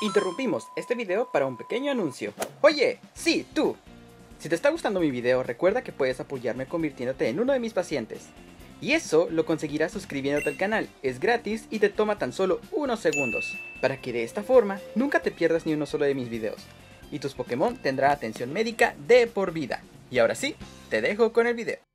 Interrumpimos este video para un pequeño anuncio. Oye, sí, tú. Si te está gustando mi video, recuerda que puedes apoyarme convirtiéndote en uno de mis pacientes. Y eso lo conseguirás suscribiéndote al canal, es gratis y te toma tan solo unos segundos, para que de esta forma nunca te pierdas ni uno solo de mis videos, y tus Pokémon tendrán atención médica de por vida. Y ahora sí, te dejo con el video.